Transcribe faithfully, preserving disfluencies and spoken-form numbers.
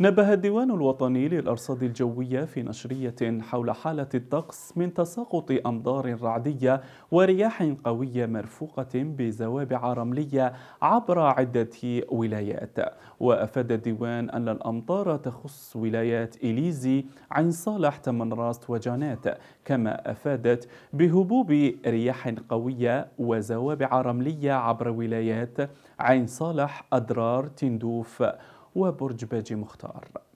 نبه الديوان الوطني للارصاد الجويه في نشريه حول حاله الطقس من تساقط امطار رعديه ورياح قويه مرفوقه بزوابع رمليه عبر عده ولايات، وافاد الديوان ان الامطار تخص ولايات إليزي، عين صالح، تمنراست وجانات، كما افادت بهبوب رياح قويه وزوابع رمليه عبر ولايات عين صالح، ادرار، تندوف وبرج باجي مختار.